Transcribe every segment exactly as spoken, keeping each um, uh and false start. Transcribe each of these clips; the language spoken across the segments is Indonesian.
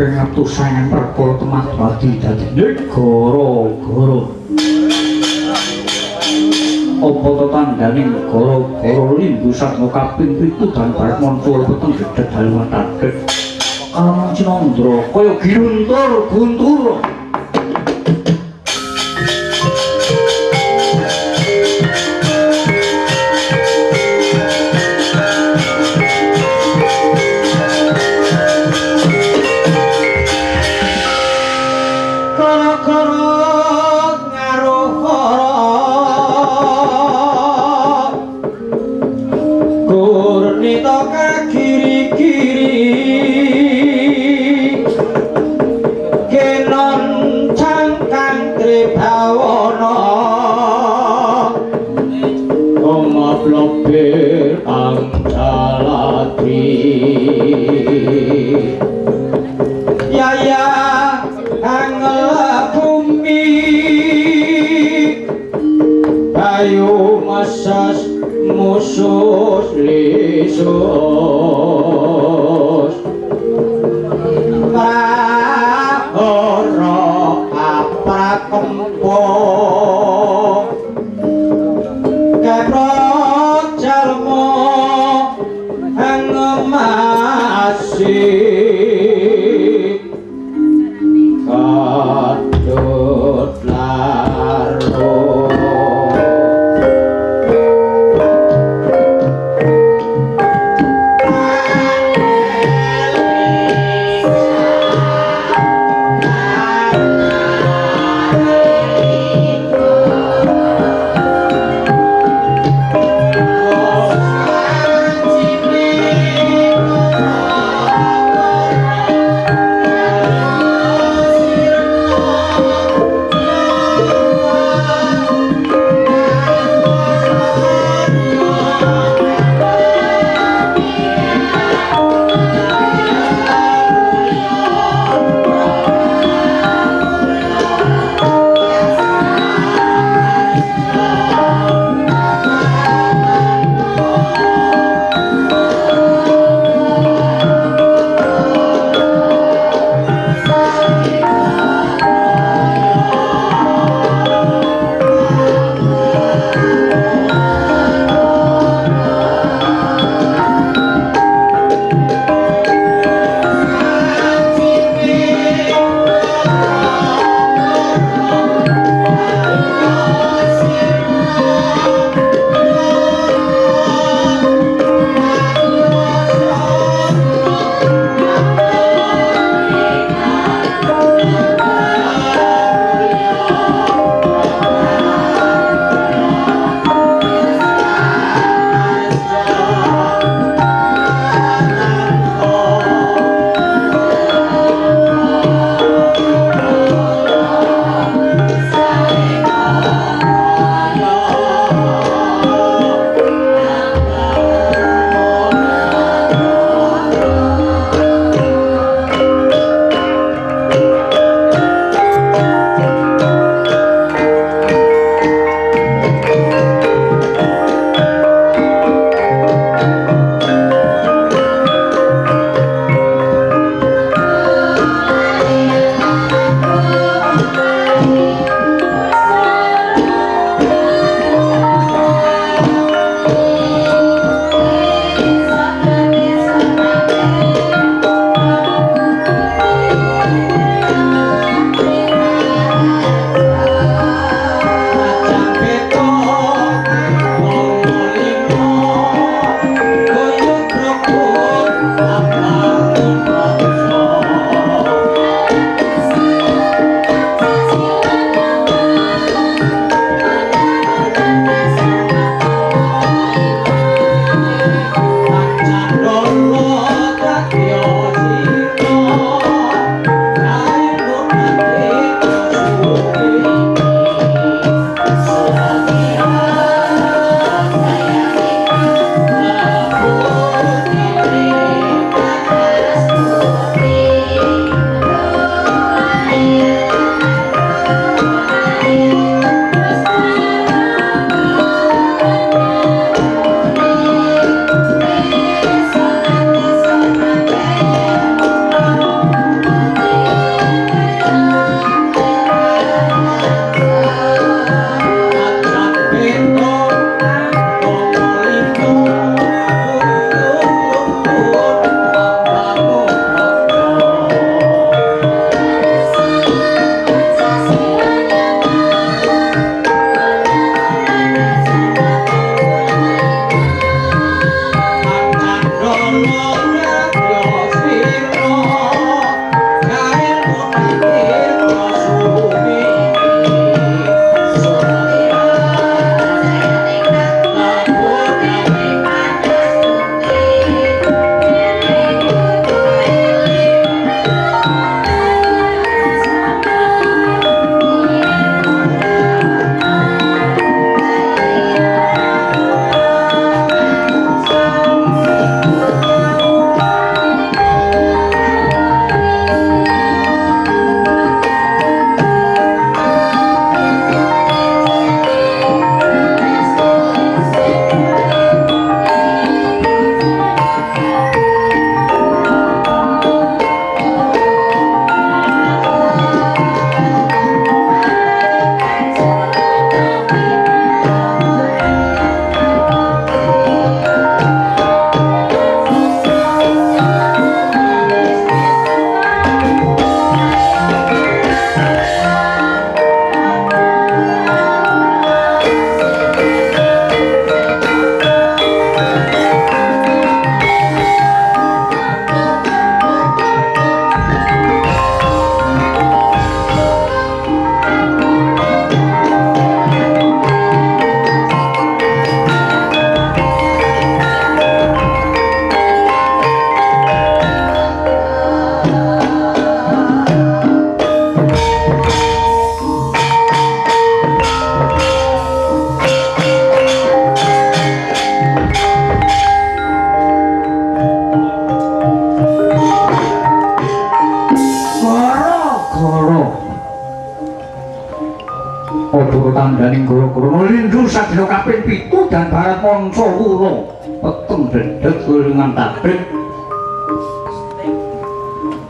kaping atusan perkol teman bagi dadi negara-negara. Apa to tandane negara-negara lindhu satya kaping pitu dan bareng muncul peteng gedhe dalem taket. Ana Cinandra kaya ginuntur guntur.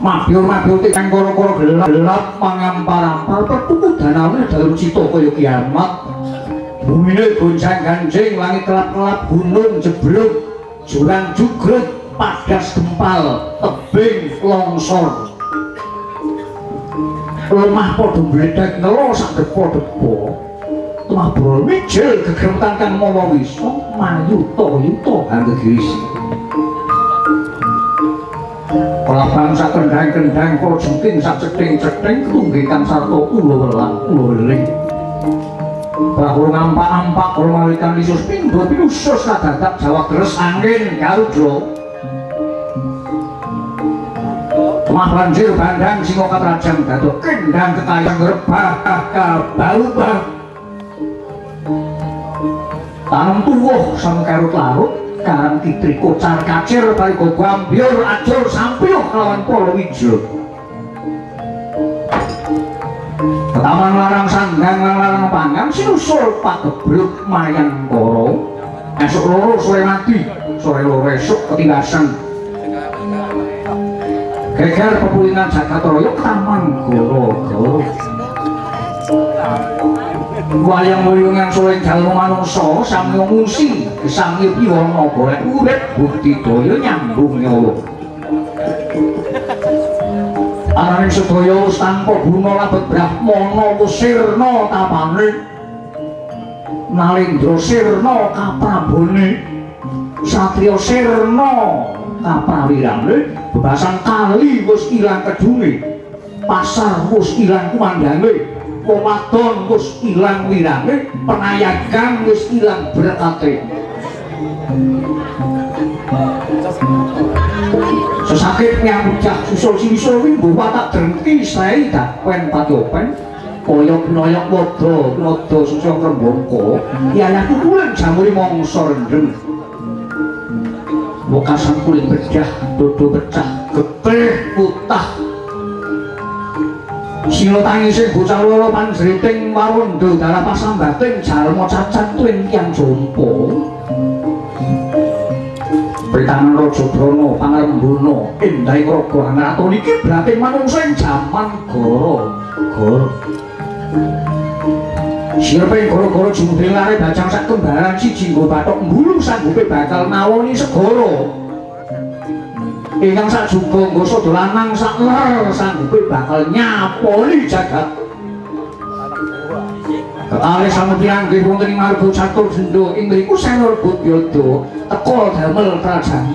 Mabiur-mabiur yang koro-koro gelap-gelap mengampar-ampar pertuku danaunya dalam cito kaya kiamat bumi ini goncang-gancing langit kelap-kelap gunung jeblok jurang jugret padas gempal tebing longsor lemah podo bledek nelosak depo-depo lemah bro mijil kegeretan kan mawa wiso mayuto-yuto harga girisi kelabang sak kendang-kendang kok juting sak ceting-ceting tunggikan sarto ulo welang ulo weling bahwa ngampak-ampak kalau malikan lisus pindu pinusus kadadap jawab deres angin garudro kemah banjir bandang singokat rajang dadok kendang ketayang rebah kabalubah tanam tuwoh sama karut larut karang kitri kocar kacir balik gambior ajur sampioh lawan polo ijo taman larang sandang larang pangan sinusul pak gebluk mayang koro esok loro sore mati sore loro esok ketinggasan geger pepulingan jagat royok taman goro goro wayang wayungan sore jalmu manungso sambil musi sambil piwono boleh urek bukti doyo nyambung nyolo araning sedoyo stampo guno labet brahmono kusirno tapane nalindro sirno kaprabone satrio sirno kaprawirane bebasan kali wis ilang kedunge pasar wis ilang kumandange komadon wis ilang wirange penayagan wis ilang berkate sesakit nyamujak susul sisul wimbo watak drengki sae dakwen patopen koyok noyok wodo nodo susul kerembongko yanaku kulen jamuri mongso rendeng wokasan kulit pecah dodo pecah gepeh putah silo tangisi bocah loro panjriting warundo darah pasambating jalma cacat tuwing tiyang jompo Pritanan Rajabrana pangrembana endahing raga anaraton iki berarti manungsa ing jaman gara-gara sireping gara-gara jumuding lare bacang sak kembaran siji nggo bathok mbulu sanggupe bakal nawoni segara ingkang sak juga nggo sada lanang sak ler sanggupe bakal nyapoli jagat. Pertalis samudya anggih wonten ing marbut satur sendho ing mriku Senur Budyada teka damel krajan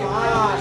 Gara-gara.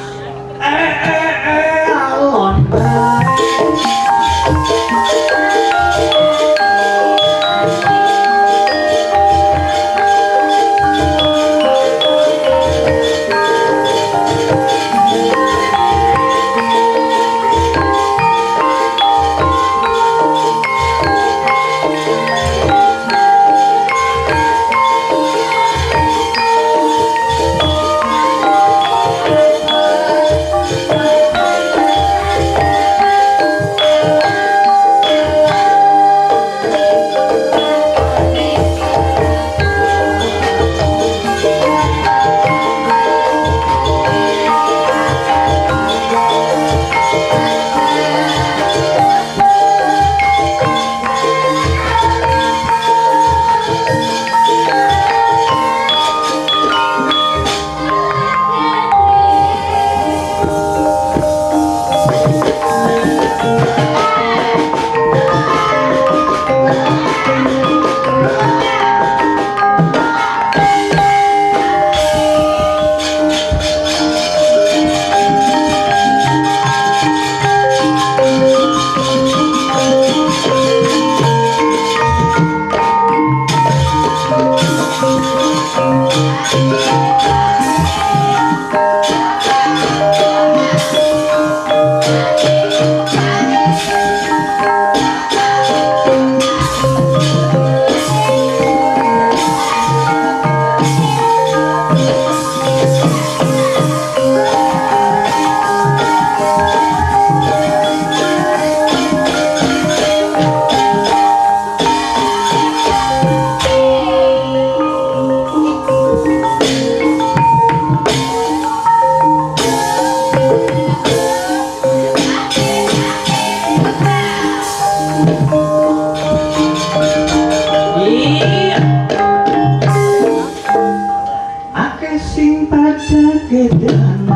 Kedama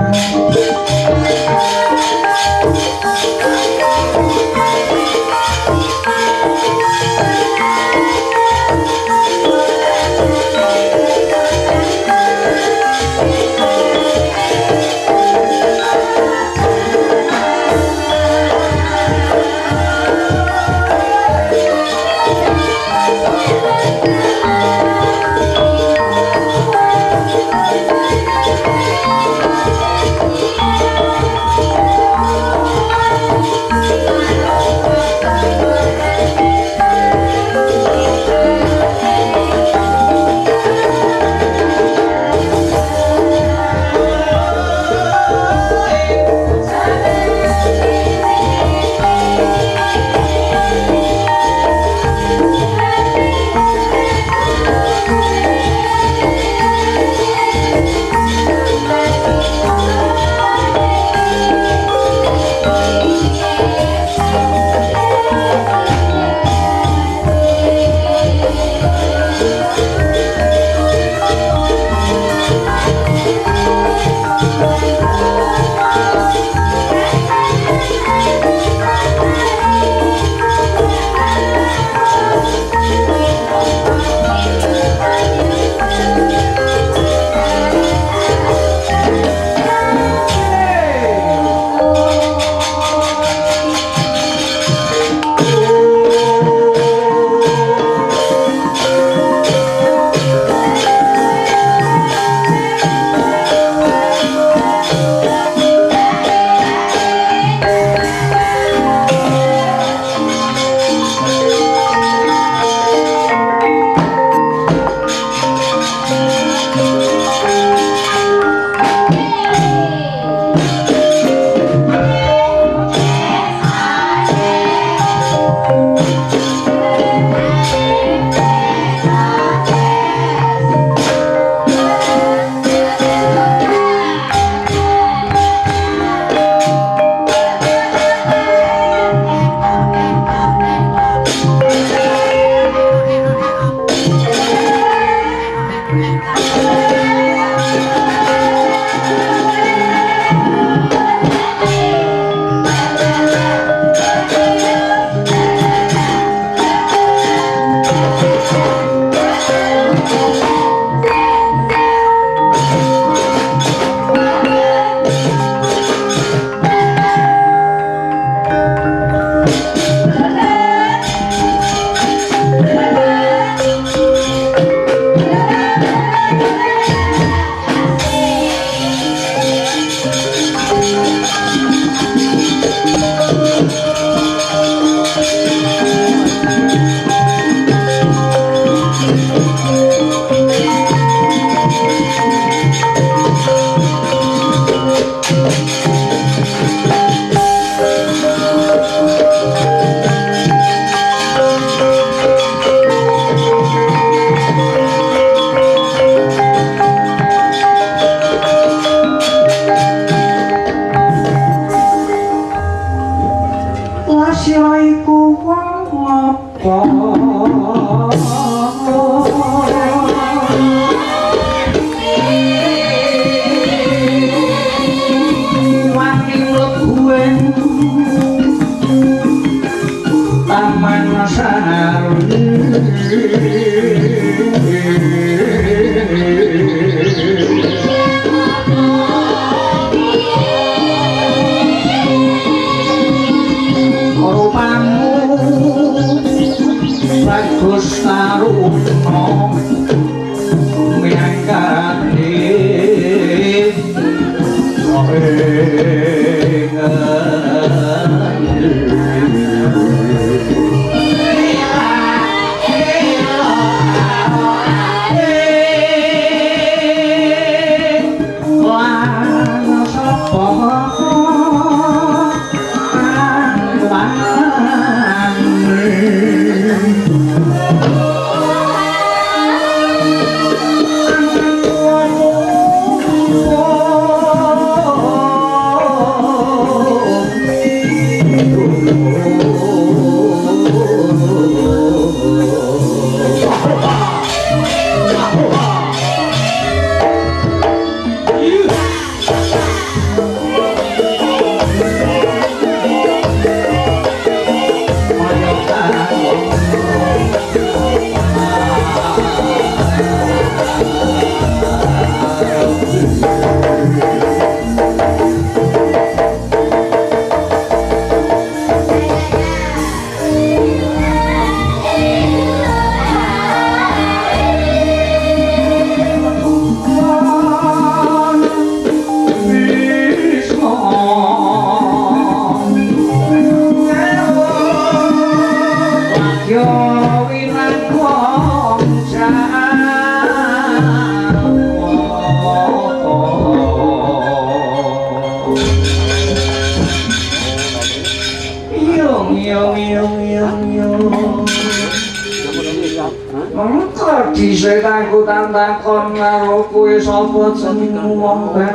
Jika pancen ngomongnya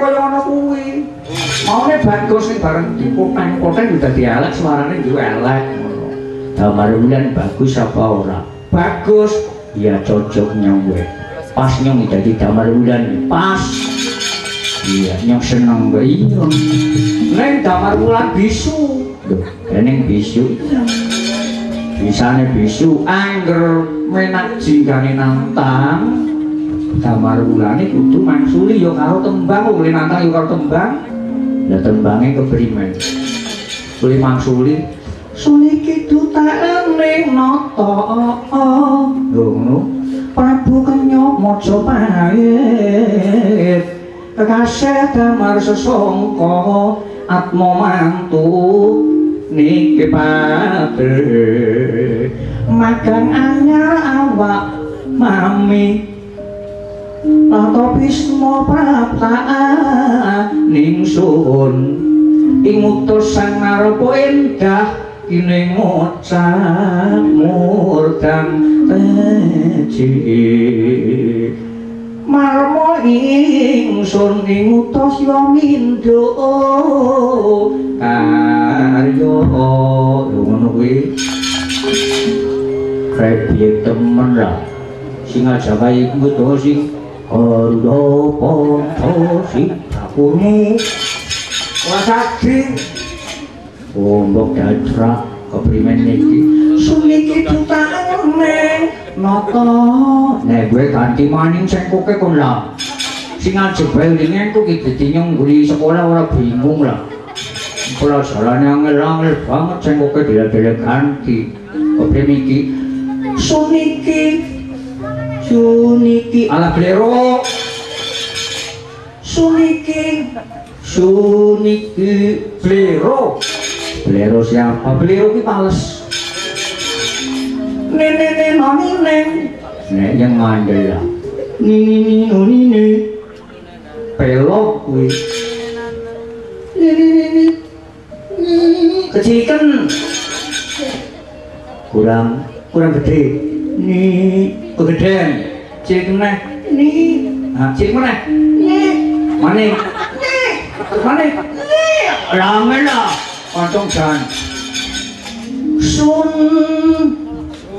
kaya ana kuwi. Maune bagus sing bareng dipoteng-poteng dadi elek suarane yo elek ngono. Damarwulan bagus apa ora? Bagus, ya cocok nyong kowe. Pas nyong dadi Damarwulan pas. Iya, nyong seneng kowe. Ning Damarwulan bisu. Lho, ning bisu. Bisane bisu angger menak jinggane nantang. Damarwulan iki kudu mangsuli ya karo tembang, kuwi nantang ya karo tembang. Lah tembange keprimen. Kuwi mangsuli suniki dutaan ning nata. Lho ngono. Prabu Kenya mojo pahit kasih damar sesongko atmo mantu niki padhe magang anyar awak mami lato bismo prapta ningsun ingutus sang narpo endah kini ngocak murdang teji marmo ingsun ingutus yo mindo karyo ngono kuwi krepi temen ra sing Jawa iku to sing ora ponto sing kurmu wasakti Bombok datra keprimen niki suniki tutane nata nek kowe ganti maning sing koke kon lah sing ajebel ningen ku iki dadi nyungguri sekolah ora bingung lah kula jalane angel-angel banget sing koke dhewe-dhewe ganti keprimen iki suniki suniki ala blero suniki suniki blero Blero siapa? Blero ki pales. Nene nene noni neng. Nek yang mandel lah. Nini nini noni nini. Pelok kui. Nini nini nini. Kecikan. Kurang kurang gede. Ni kegedean. Cikin neng. Ni. Ah cikin mana? Ni. Mana? Ni. Mana? Ni. Ramai lah. Ontong jan sun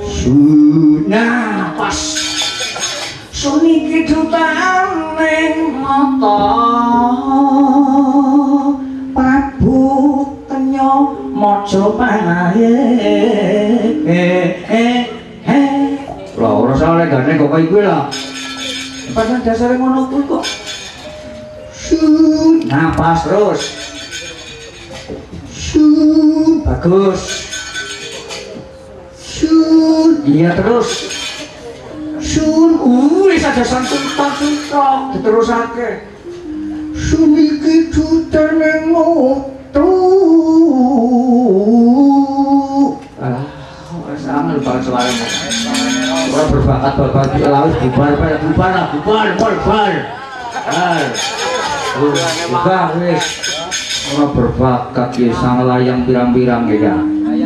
sunah pas suniki dutaneng mata Prabu Kenya mojo pahit eh eh eh lha ora salah gane kok kowe kuwi lho pancen dasare ngono kuwi kok sun napas terus Shoo, bagus. Shoo, iya terus. Shoo, uh, saja santun tansutok diterusake. Suniki dutaneng mutu. Ah, wis angel banget suarane. Ora berbakat babat laut bubar bubar bubar bubar. Ah. Bubar wis. Ora berbakat ya sang layang pirang-pirang ya.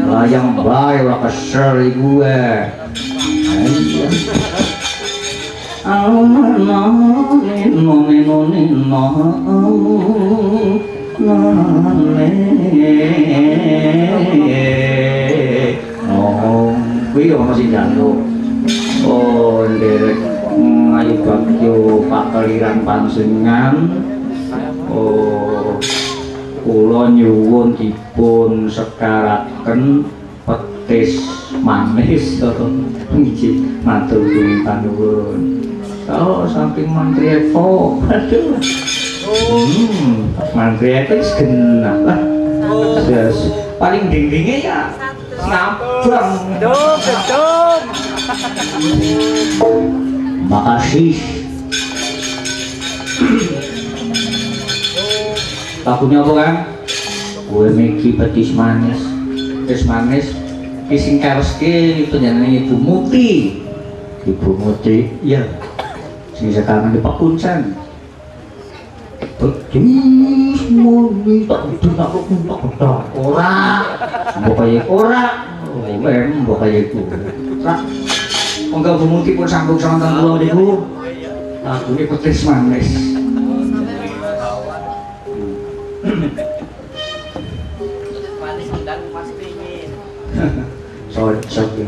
Layang bae ora kesel iku e. Oh, derek ayu bagyo Pak Keliran Panjenengan. Oh. Kula nyuwun dipun sekaraken petis manis to nggih matur nuwun. Oh saking Mantri Eko. Aduh. Hmm, Mantri Eko wis genah lah. Yes. Paling dindinge ya sampung. Duh, duh. Makasih. Lagunya apa kan? Gue miki petis manis, petis manis. Kising kareski penyanyi Ibu Muti, Ibu Muti. Iya. Sing sekarang di Pak Kuncan. Petis manis tak itu tak rukun tak betul. Ora, bukannya ora, mem bukannya itu. Rak, enggak Bu Muti pun sanggup sanggup pulau dulu. Lagunya petis manis. Sorry, sorry.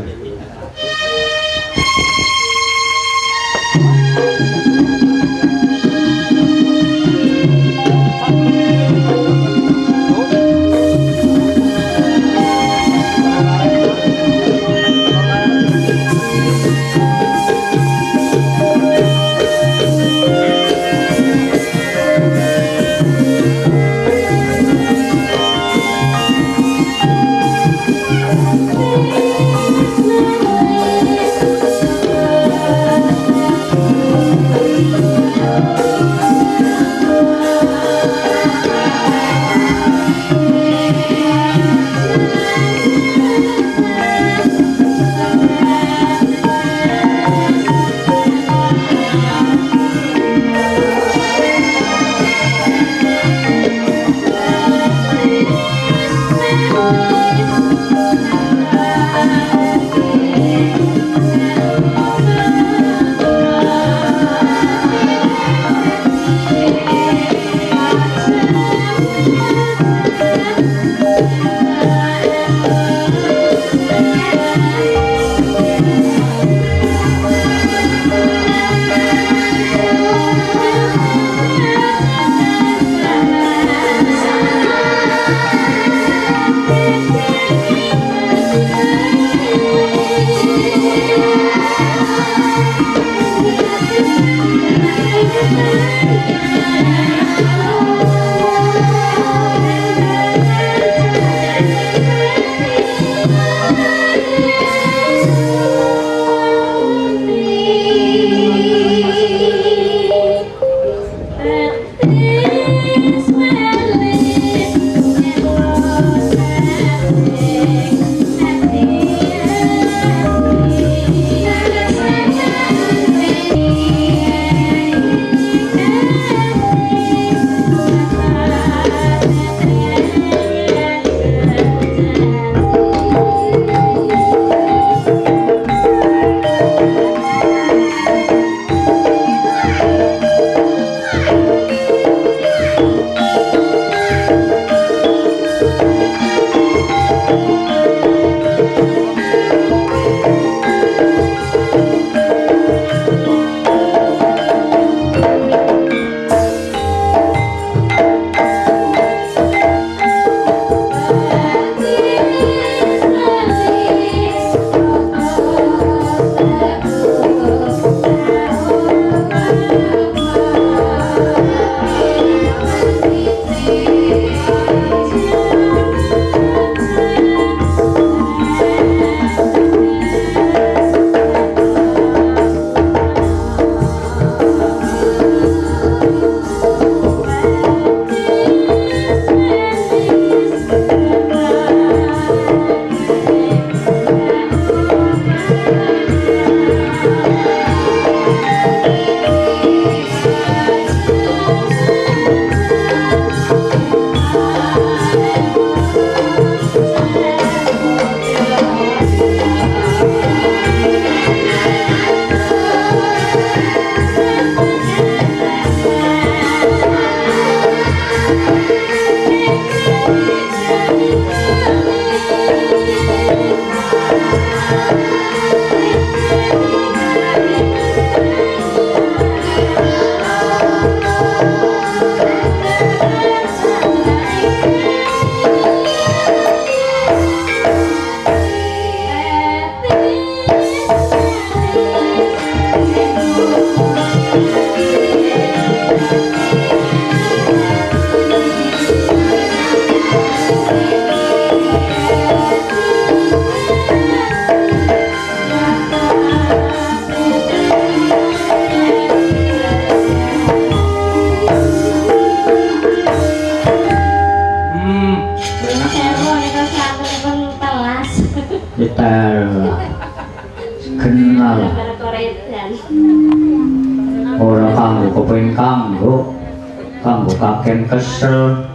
Thank you. Kesel,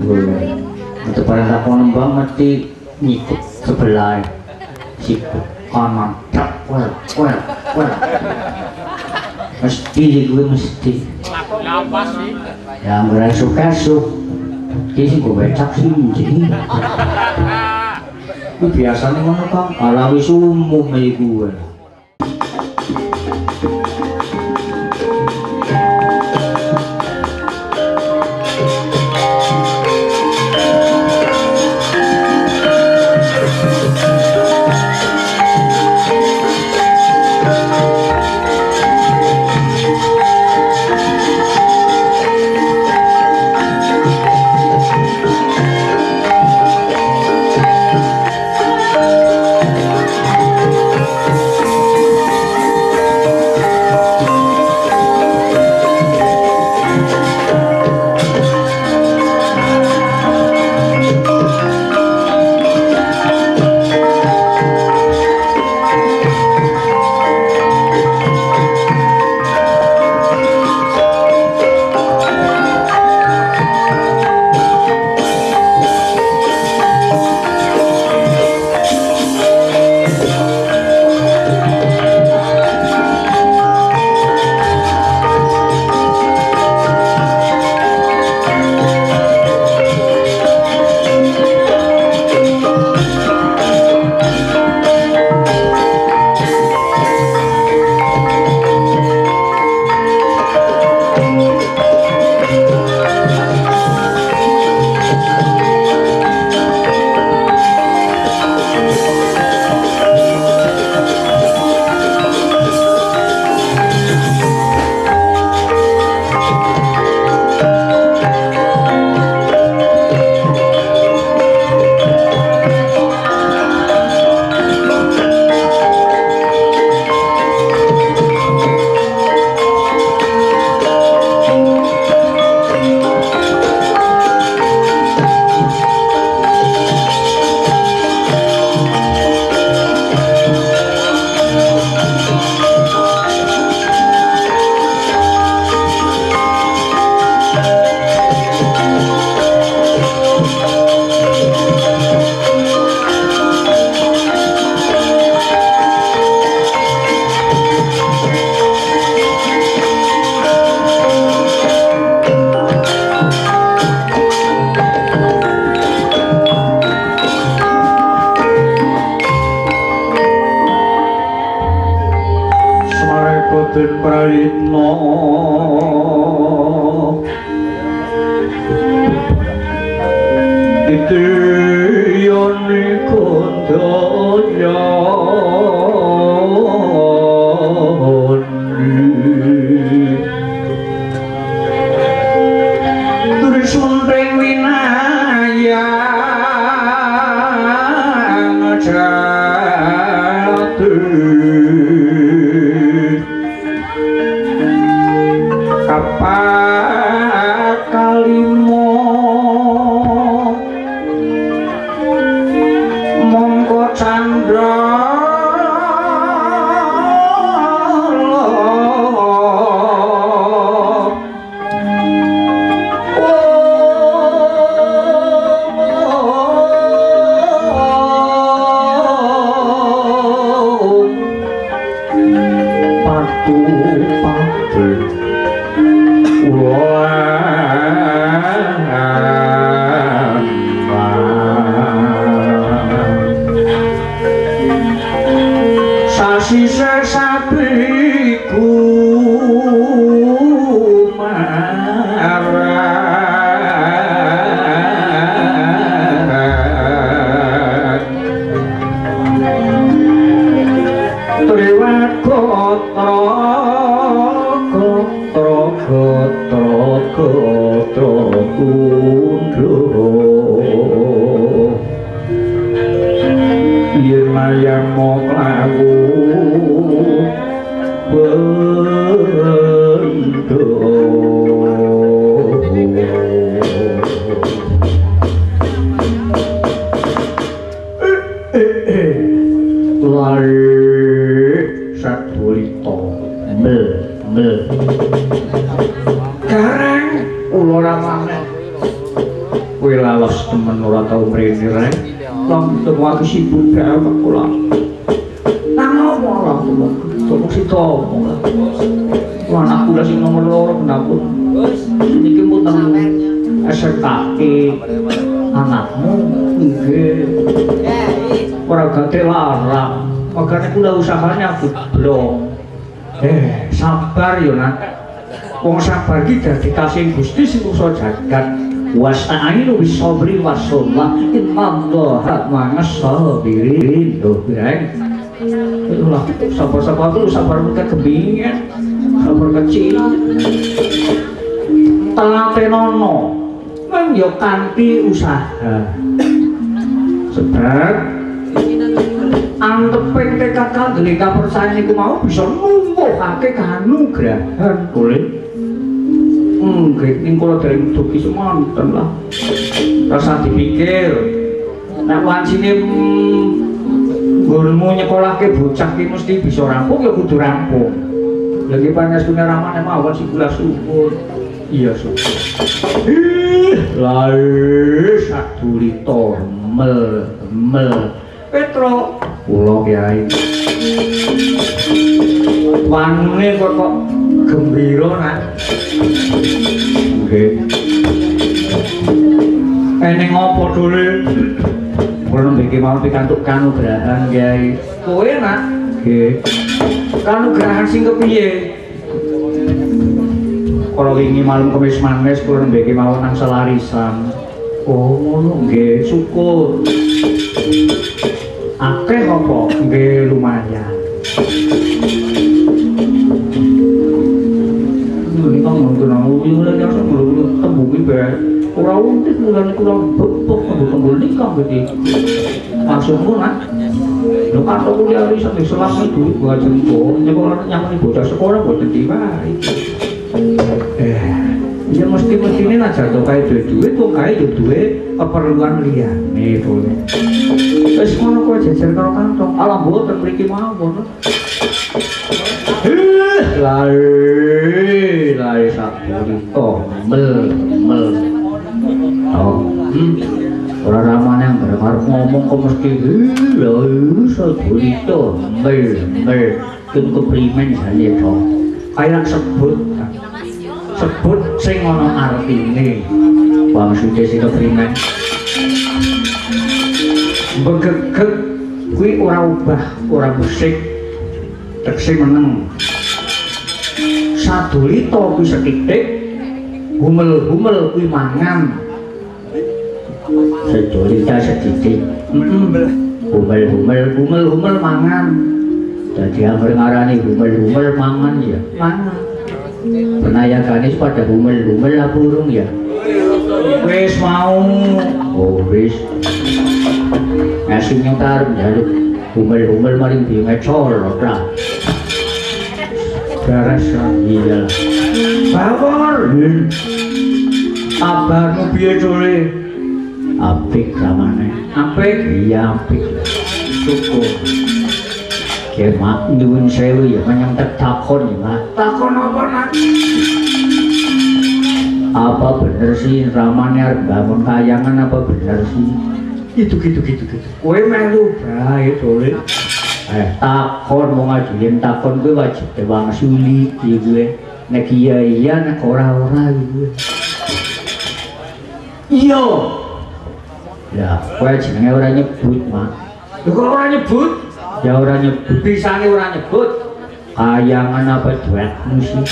boleh. Untuk para sakon bang mati ngikut sebelah, sikut kanan, tak, well, well, well. Mesti gue mesti. Yang berasuk asuk, jadi sih gue becak sih jadi. Itu biasanya mana kang? Alami sumum dari gue. الله الدنيا كنت kasih Gusti sing kuso jagat wasa'inu bisobri wasollah innallaha ma'as-sabirin. Lho Breng, itulah sabar-sabar itu sabar kegembingan, sabar kecil telatenono nang yo kanthi usaha sebab anteping tekad kangge kapercayaan niku mau bisa numbuhake kanugrahan oleh nggih ning kula dereng dugi semonten lah. Rasa dipikir nek wancine nggonmu nyekolahke bocah ki mesti bisa rampung ya kudu rampung. Lha iki panjenengan ramane mawon sebelas syukur. Iya syukur. Lha sadulita mel mel Petro kula Kyai. Wanune kok kok gembira nak. Nggih. Eneng apa dole? Kula mriki mau pikantuk kanugrahan, Kyai. Kowe nak. Nggih. Kanugrahan sing kepiye? Kala wingi malem Kamis Manis kula mriki mau nang selarisan. Oh, ngono nggih, syukur. Akeh apa? Nggih, lumayan. Kurang kurang kurang bebek tembul nikah berarti langsung pulang. Lo kata kuliah riset di selasnya dulu gua jempol nyekolah nyaman bocah sekolah buat jadi baik. Eh, ya mesti mesti ini aja tuh kayak duit duit tuh kayak duit duit keperluan dia nih boleh. Terus mana gua jajar kalau kantong alam buat terperiki mau bono. Lari lari sakit toh mel mel. Oh, orang ramai yang berharap ngomong kok mesti lalu sebulito, ber ber, kau keprimen saja toh. Kayak sebut, sebut sing ono artine. Bang sudah si keprimen. Begegeg, kui ora ubah, ora musik, teksi meneng. Sadulita kuwi sethithik, humel-humel kuwi mangan. Sadulita sethithik. Humel-humel, humel-humel mangan. Jadi yang ngarani humel-humel mangan ya. Mangan. Penayakane pada humel-humel apa urung ya? Wis mau. Oh wis. Ngasih nyotar njaluk. Humel-humel maring di ngecol ora. Garas iya. Bawor. Kabarmu piye cule? Apik ramane. Apik? Iya apik. Syukur. Kemak nyuwun sewu ya menyang takon ya, Mas. Takon apa nak? Apa bener sih ramane arep bangun kayangan apa bener sih? Itu gitu gitu gitu. Kowe melu bae tole. Eh takon wong ajine takon kowe wajib dewang suli iki kowe. Nek iya iya nek ora ora iki. Iya. Ya, kowe jenenge ora nyebut, Mas. Lho kok ora nyebut? Ya ora nyebut, pisane ora nyebut. Kayangan apa duetmu sih?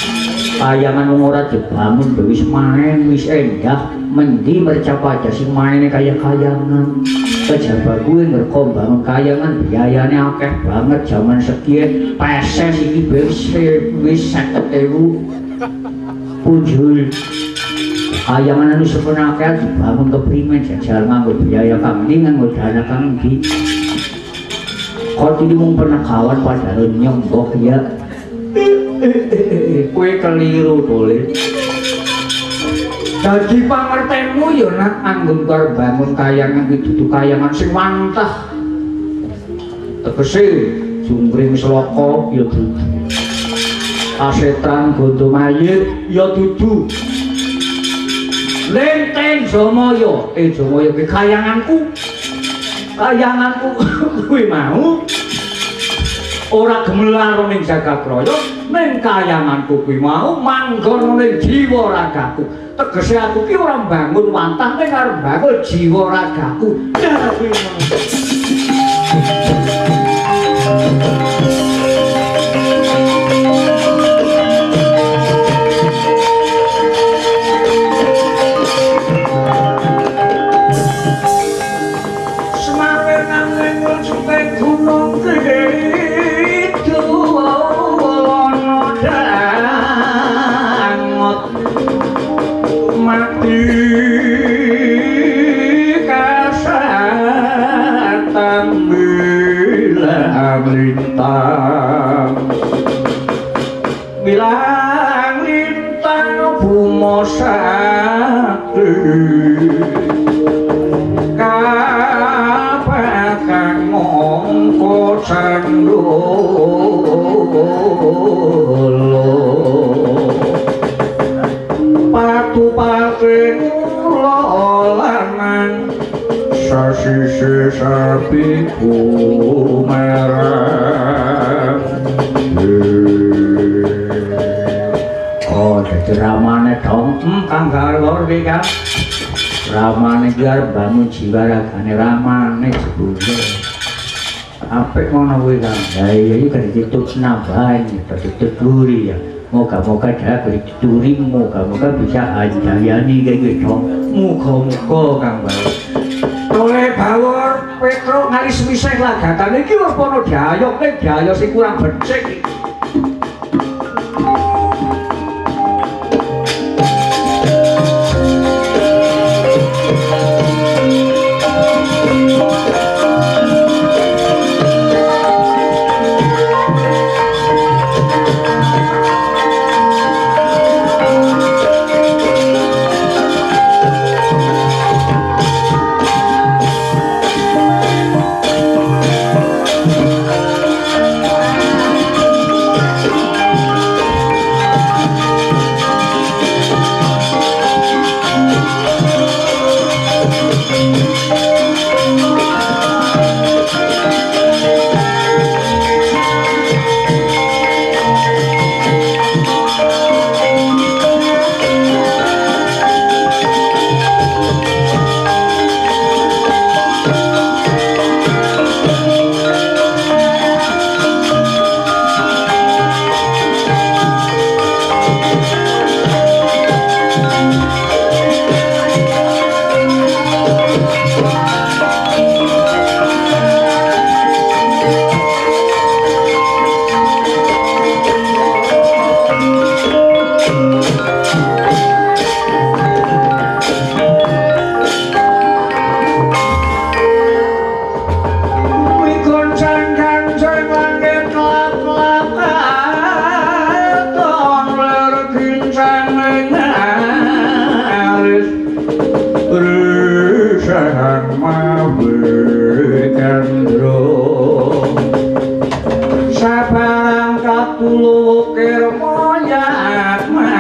Kayangan wong ora dibangun wis main wis endah. Mendi mercapa aja sing maine kaya kayangan. Pejabat gue ngerkombang kayangan biayanya akeh banget zaman sekian peses ini bersih wis seket ewu pujul kayangan anu sepenuh akeh dibangun keprimen jajal nganggur biaya kang ini nganggur dana kang ini kau tidak mau pernah kawan pada nyonggok ya kue keliru boleh. Jadi pangertenmu ya nak anggun karo bangun kayangan itu kayangan sing mantah. Tegese jungkring sloko ya dudu. Asetran gondo mayit ya dudu. Lenteng Jamaya, eh Jamaya ki kayanganku. Kayanganku kuwi mau ora gemelar ning Jagakraya, ning kayanganku kuwi mau manggon ning jiwa ragaku. Tegese aku ki ora mbangun wantah ning arep mbangun jiwa ragaku. Bilang lintang bumo satu kapan kang mongko sandolo patu pating lolanan sasisi sapiku merah ramane dong kang garwor iki kan ramane iki arep bangun jiwa ragane ramane jebule apik ngono kuwi kan ya iki kan ditutup nambah ditutup duri ya moga-moga dah beri duri moga-moga bisa ajayani kayak gitu muga-muga kang bawor oleh bawor Petro ngaris wisih lagatane iki wis ana diayokne diayok sing kurang becik iki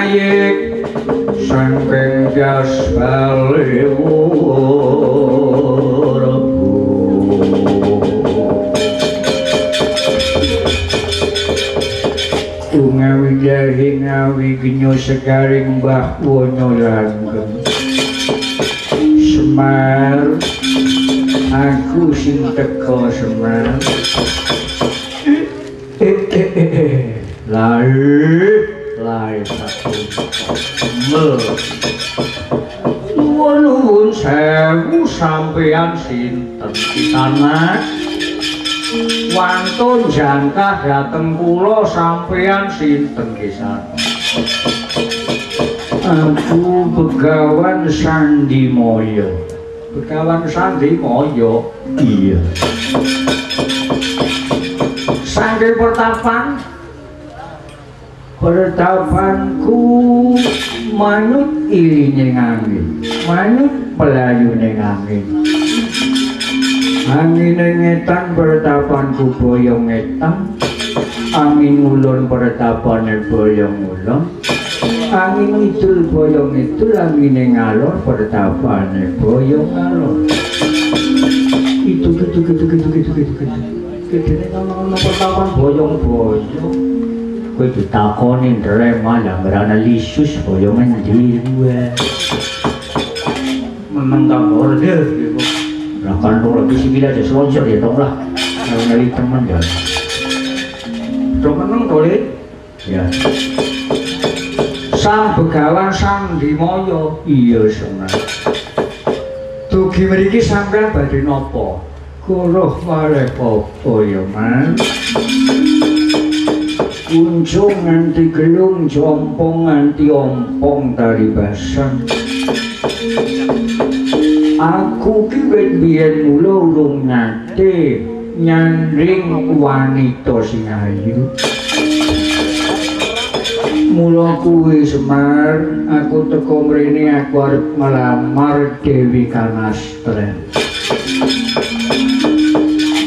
Ayik saking jasmani uripku ngawi jahi ngawi genyo segaring Mbah Wono langgeng Semar aku sing teko Semar lae lae satu mel nuwun sewu sampeyan sinten pisanak wantun jangkah dhateng kula sampeyan sinten pisanak aku Begawan Sandimaya Begawan Sandimaya iya saking pertapan pertapanku manut ilining angin manut pelayuning angin angin ngetan pertapanku boyong ngetan angin ulun pertapane boyong ulun angin idul boyong idul angin ngalor pertapane boyong ngalor itu gitu gitu gitu gitu gitu gitu kedene ana pertawon boyong-boyong kowe ditakoni drema langgarane lisus boyong endi wae meneng ta order gitu ra kan ora bisa bila aja sponsor ya dong lah nyari teman ya temen boleh ya Sang Begawan Sandimaya iya Semar dugi mriki sampeyan badhe napa kuruh marek opo ya man kunjung nganti gelung jompong nganti ompong dari basang aku kiwet biyen mula urung nate nyandring wanita sing ayu mula kuwi Semar aku teko mrene aku arep melamar Dewi Kanastren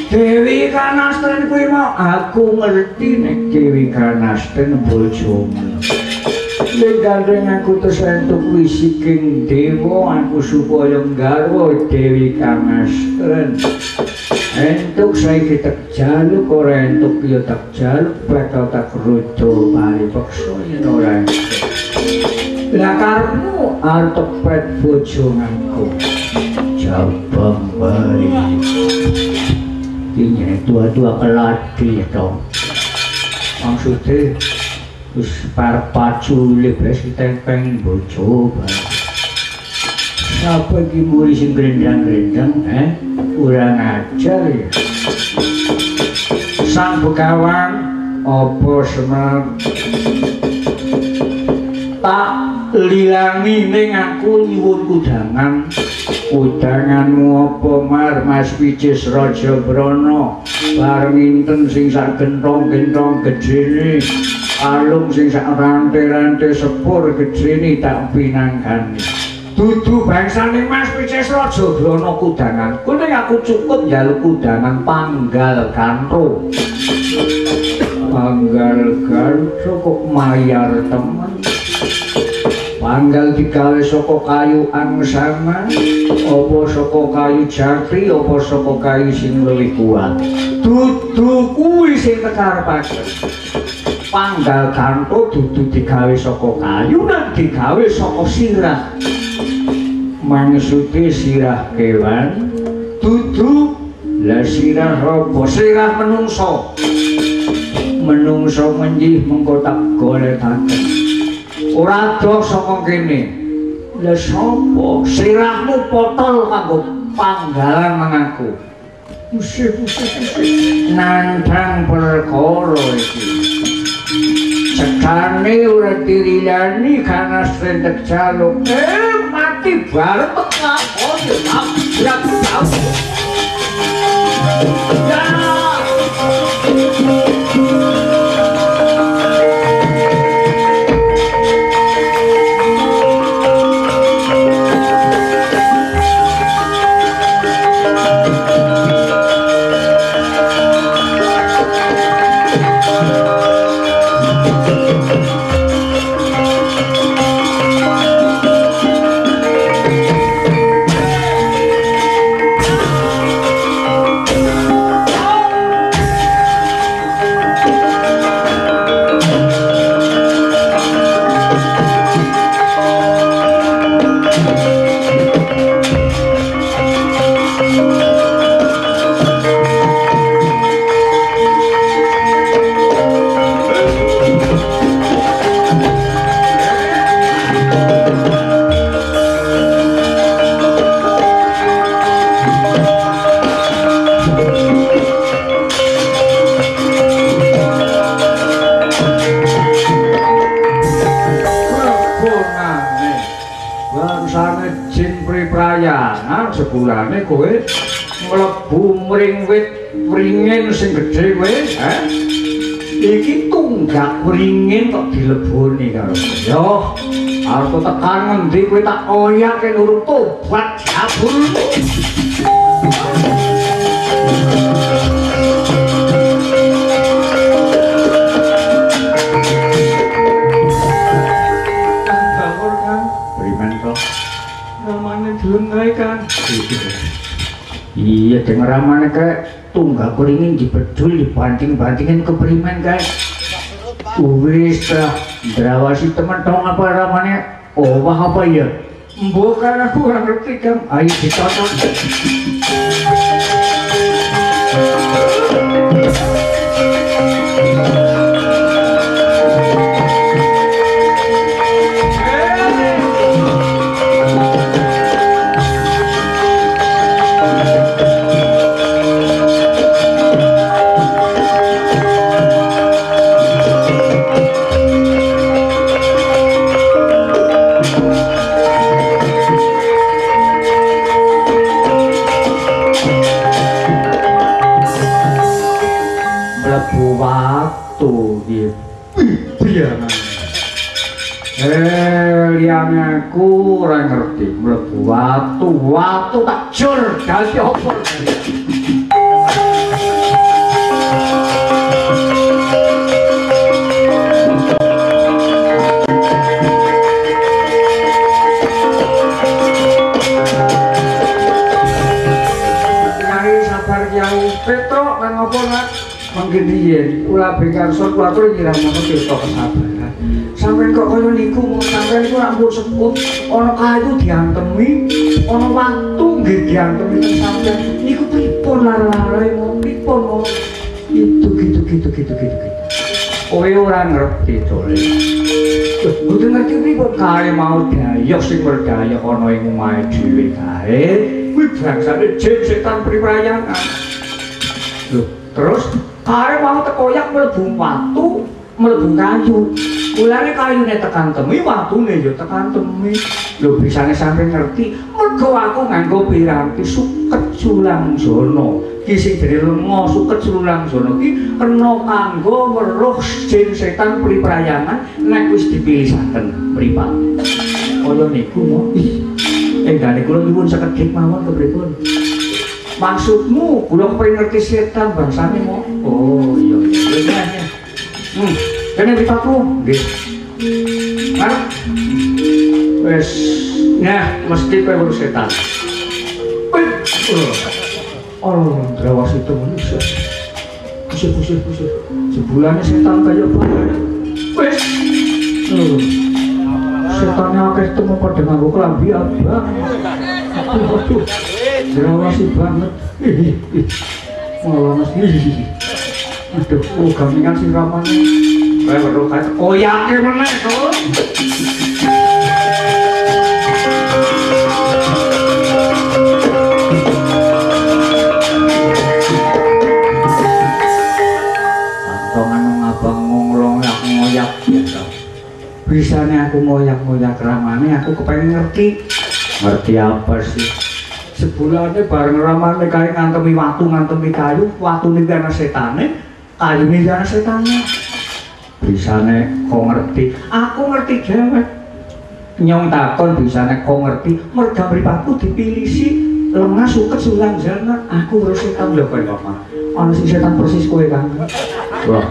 Dewi Kanastren kuwi mau aku ngerti nek Dewi Kanastren bojomu. Nek gandeng aku tersentuh wisiking dewa aku supaya nggarwa Dewi Kanastren. Entuk saiki tak jaluk ora entuk ya tak jaluk bakal tak rudo paripeksa yen ora. Lah karepmu arep pet bojonganku. Jabang bae. Ini tua-tua keladi dong maksudnya terus para pacu lebes kita pengen bojo apa ini muri sing gerendang-gerendang eh kurang ajar ya Sang Begawan apa Semar tak lilangi ning aku nyuwun kudangan udanganmu apa mar Mas Wicis Raja Brana bareng inten sing sak gentong-gentong gedene alung sing sak rante-rante sepur gedene tak pinanggani dudu bangsane Mas Wicis Raja Brana kudangan kuwi aku cukup njaluk kudangan panggal gantro panggal gantro kok mayar temen panggal digawe saka kayu angsana apa saka kayu jati apa saka kayu sing luwih kuat dudu kuwi sing tekarepake panggal kanto dudu digawe saka kayu nang digawe saka sirah mangsude sirah kewan dudu la sirah apa sirah menungso menungso menjih mengko tak goletaken ora doh saka kene. Lha sapa sirahmu potol kanggo panggalan mengaku. Usih usih nandang perkara iki. Cekane ora dirilani kana sentek jaluk. Eh mati bareng teka oyo abrak saus. Ya. kang sebulane kowe mlebu mring wit wringin sing gedhe kowe, eh? Iki tunggak wringin kok dileboni karo yo. Arep tekan ngendi kowe tak oyake nurut tobat jabul. Iya, denger ramane kae tunggak kuringin dibedul dibanting-bantingin keprimen kae. Wis ta ndrawasi temen tong apa ramane owah apa ya? Mbok kan aku ora ngerti kan. Ayo ditonton. Aku ora ngerti mlebu watu watu tak jur dadi opo. Nyai sabar Kyai Petruk lan opo nak mengki piye kula bekarsa kula tur nyirah menawa kita kesabaran. Sampai kok kaya niku sampai niku nak mbok sebut ana kayu diantemi ana watu nggih diantemi sampai niku pripun larane pripun itu gitu gitu gitu gitu gitu kowe ora ngerti to le wis mboten ngerti pripun kae mau dayah sing berdaya ana ing omahe dhewe kae kuwi bangsane jin setan priprayangan lho terus kae mau tekoyak mlebu watu mlebu kayu. Mulane kayune tekan temi, watune ya tekan temi. Lho bisane sampeyan ngerti, mergo aku nganggo piranti suket sulang jono. Ki sing jenenge lenga suket sulang jono ki kena kanggo weruh jin setan priprayangan nek wis dipilihaken mripat. Kaya niku mo. Enggane kula nyuwun sekedhik mawon kepripun. Maksudmu kula ngerti setan bangsane mo. Oh iya iya. Hmm, kene dipakku nggih. Kan? Wes, nah mesti kowe setan. Oh, drawas itu manusia. Pusing, pusing, pusing. Sebulane setan kaya apa? Wes. Lho. Setannya akeh temu padha nganggo klambi abang. Waduh. Drawas banget. Malah mesti. Aduh, oh gampingan sih ramane. Kae weruh kae koyake meneh to. Kantongan ngabang ngomong aku ngoyak biasa. Bisane aku ngoyak-ngoyak ramane aku kepengin ngerti. Ngerti apa sih? Sebulane bareng ramane kae ngantemi watu ngantemi kayu, watune ana setane. Ayo misalnya setannya bisane kok ngerti aku ngerti dhewe nyong takon bisane kok ngerti merga mripatku dipilih si lengah suket sulang jana aku harus setan lho kowe kok ana sing setan persis kowe kan wah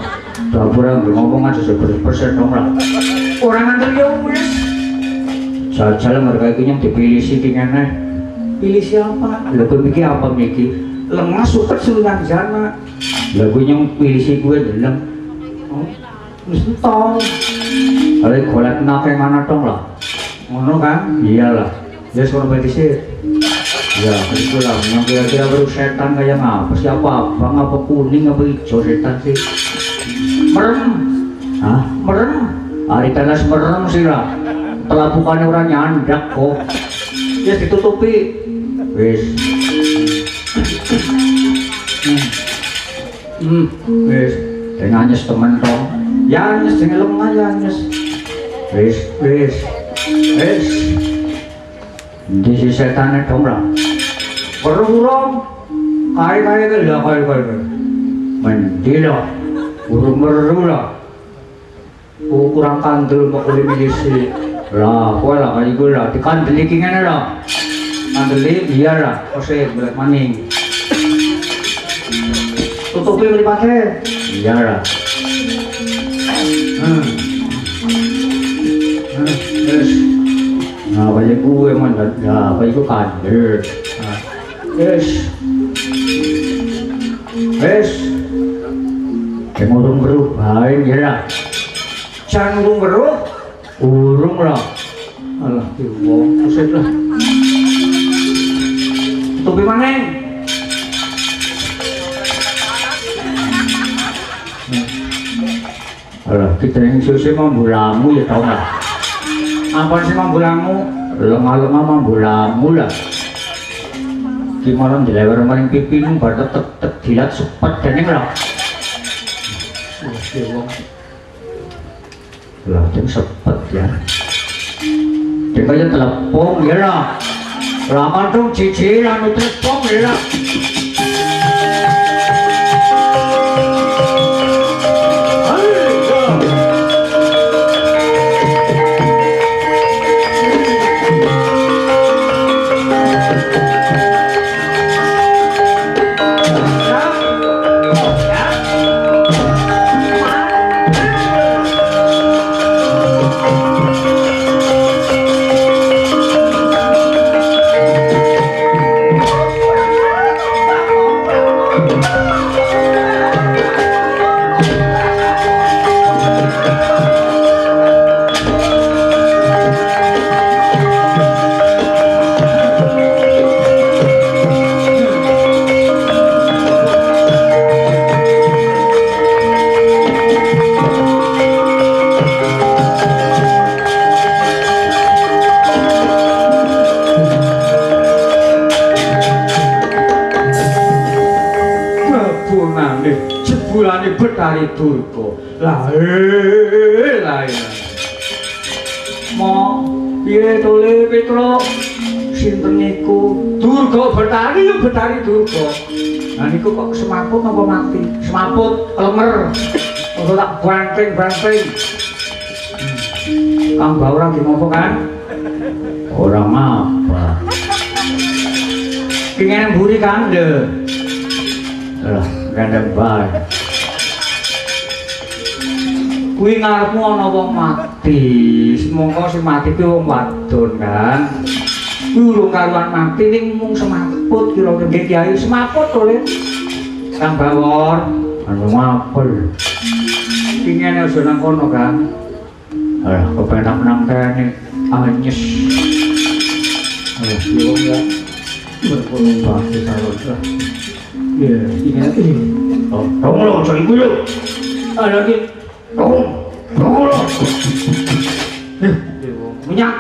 dapura ngomong aja seperti persen dong lah ora nganti yo wis jajal merga iki nyong dipilih si kene pilih siapa lho kowe iki apa iki lengah suket sulang jana. Lagu nyong pilih si gue dalam, mesti tong. Kalau kolat nafeng mana tong lah, ngono kan? Iyalah, jadi kompetisi. Ya, itulah. Yang kira-kira baru setan kayak apa? Siapa abang apa kuning apa hijau setan sih? Merem, ah, merem. Hari tenas merem sih lah. Pelabuhan orang nyandak kok. Ya ditutupi. Wes. Hmm, wis, dengannya temen dong. Ya nyes dengan lemah ya nyes. Wis, wis, wis. Di sisi setannya dong lah. Orang-orang hari-hari itu dilakukan mendilah, urung-urunglah, ukuran kandil makulim jisi lah, kuala kali gula, di kandil kingan lah, kandil biar lah, kosek berat maning, tutupnya dipakai, biar lah, hmm, hmm, terus, nah banyak gue mandat, nah banyak kandil. Yes, yes, yang urung beruk, baik ya, jangan urung beruk, urung lah, alah diuang, kuset lah, tutupi maneng, alah kita yang susi mambulamu ya tau nggak, apa sih mambulamu, lemah-lemah mambulamu lah. Di malam di lebar maling pipi nung bar tetep tetep dilat sepet dan yang lah lah yang sepet ya dia kaya telepon ya lah lama dong cicilan telepon ya lah dari turko lah eh lah mau dia tole petro sinten niku turko bertani yo bertani turko nah niku kok semaput apa mati semaput lemer untuk tak banteng banteng kang baura gimana kan orang apa pengen buri kande lah gandeng ban kuwi ngarepmu ana wong mati, mongko sing mati kuwi wong wadon kan. Kuwi lho karuan mati ning mung semaput kira nggih Kyai semaput to Le. Kang Bawor, anu apel. Pingene aja nang kono kan. Alah kepenak nang kene anyes. Alah yo ya. Berkono pasti salah. Ya, iki nek iki. Oh, tolong lho aja iku lho. Alah iki Tolong, tolong, minyak,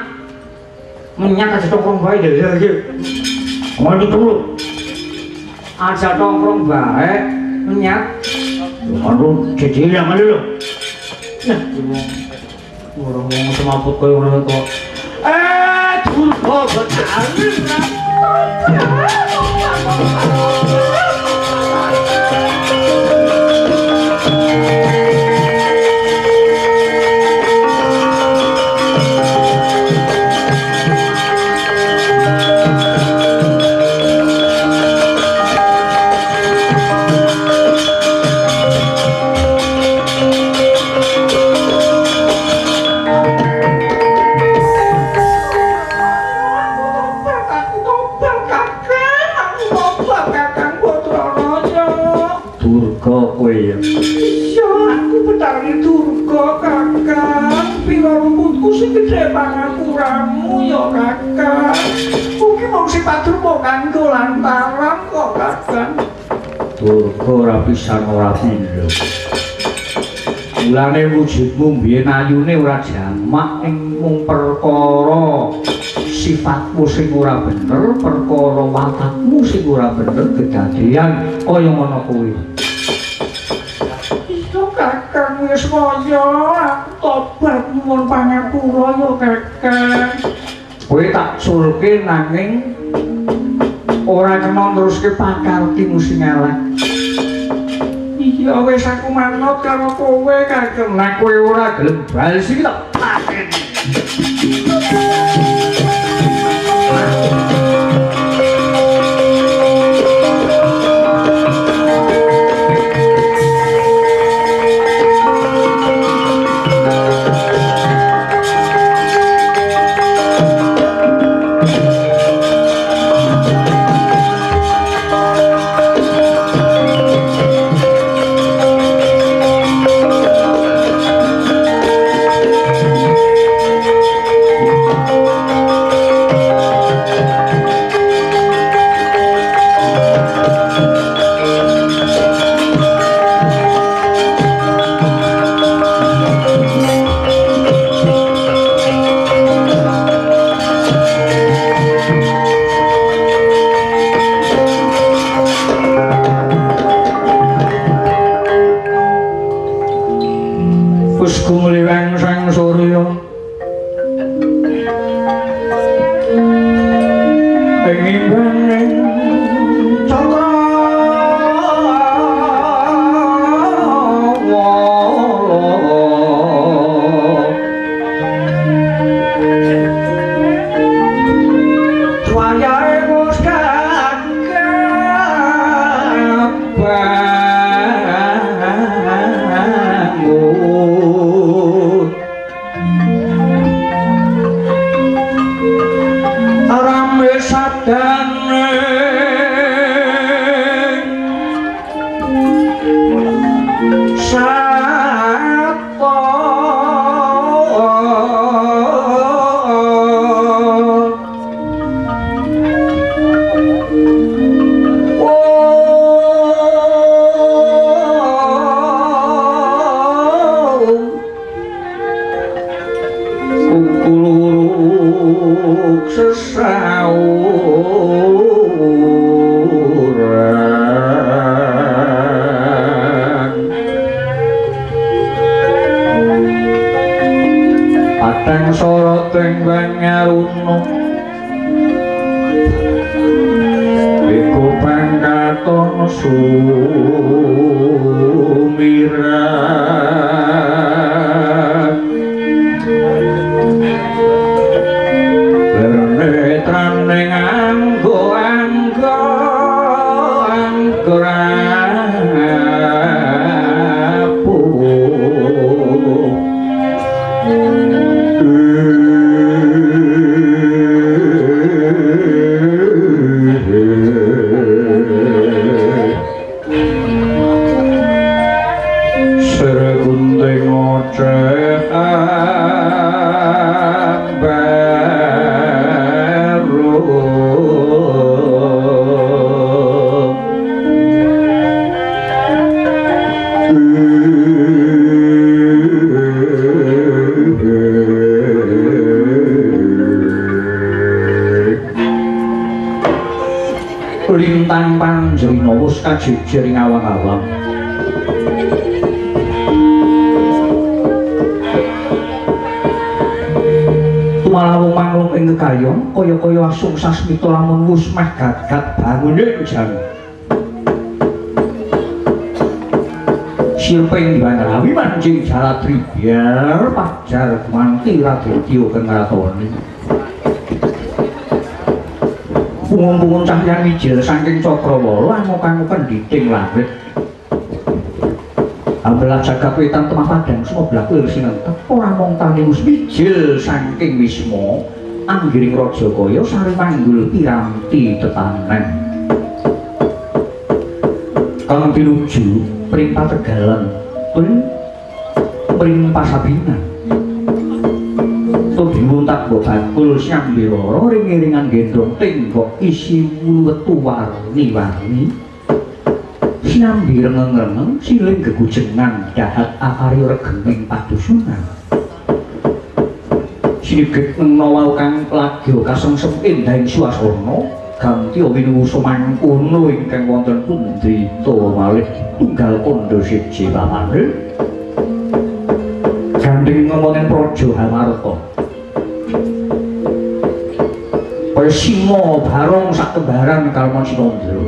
minyak kasih tongkrong baik deh, lagi, mau ditunggu, ada tongkrong baik, minyak, baru cecil yang mana lo? Orang mau semaput kau orang tua, eh, tuh kau berani lah. Ora pisan ora pindho. Mulane wujudmu biyen ayune ora jamak ing mung perkara sifatmu sing ora bener, perkara watakmu sing ora bener kedadean kaya ngono kuwi. Iku kakang wis kaya tobat nyuwun pangapura ya kakang. Kowe tak sulke nanging Orang kena terus ke pakar di musingalan. Iya wes aku manut karo kowe kagem nek kowe ora gelem bali sik tak paten. Jering awang-awang tumalawung manglung ing kekayong kaya-kaya asung sasmita lamun wus meh gagat bangunin jan sirping diwanarawi mancing jalatri biar pajar manti raditya kengratoni pungun-pungun cahya mijil saking Cakrawala angok-angok kenditing langit ambelah jagat wetan temah padang semua belaku lir sinentek ora mung tanimus mijil saking Wisma anggiring raja kaya sari manggul piranti tetanen kang pinuju pring pategalan pring pring pasabinan dimuntak mbok bakul nyambi loro ring-iringan gendong tinggok isi wulu wetu warni-warni nyambi rengeng-rengeng siling gegujengan dahat akarya regening padusunan sinigit menawa kang lagya kasengsem endahing swasana ganti winuwusa mangkono ingkang wonten Kundrita malih tunggal kandha siji pamaneh gandeng ngomongin Praja Hamarta Boleh simo barong sak kembaran kalau mau simo.